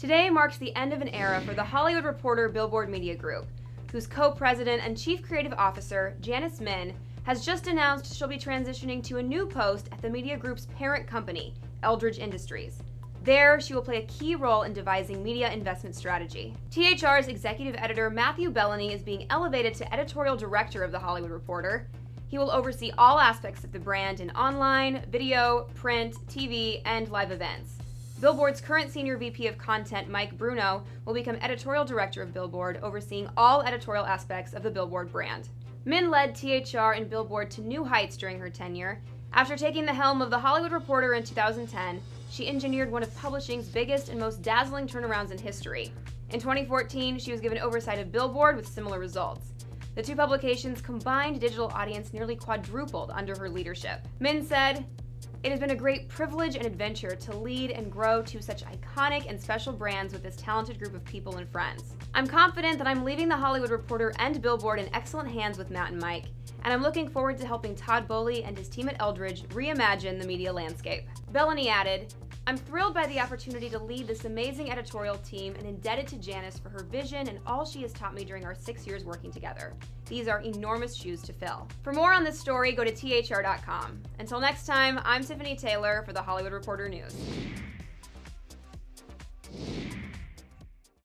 Today marks the end of an era for The Hollywood Reporter Billboard Media Group, whose co-president and chief creative officer, Janice Min, has just announced she'll be transitioning to a new post at the media group's parent company, Eldridge Industries. There, she will play a key role in devising media investment strategy. THR's executive editor Matthew Belloni is being elevated to editorial director of The Hollywood Reporter. He will oversee all aspects of the brand in online, video, print, TV, and live events. Billboard's current senior VP of content, Mike Bruno, will become editorial director of Billboard, overseeing all editorial aspects of the Billboard brand. Min led THR and Billboard to new heights during her tenure. After taking the helm of The Hollywood Reporter in 2010, she engineered one of publishing's biggest and most dazzling turnarounds in history. In 2014, she was given oversight of Billboard with similar results. The two publications' combined digital audience nearly quadrupled under her leadership. Min said, "It has been a great privilege and adventure to lead and grow two such iconic and special brands with this talented group of people and friends. I'm confident that I'm leaving The Hollywood Reporter and Billboard in excellent hands with Matt and Mike, and I'm looking forward to helping Todd Boley and his team at Eldridge reimagine the media landscape." Belloni added, "I'm thrilled by the opportunity to lead this amazing editorial team and indebted to Janice for her vision and all she has taught me during our 6 years working together. These are enormous shoes to fill." For more on this story, go to thr.com. Until next time, I'm Tiffany Taylor for The Hollywood Reporter News.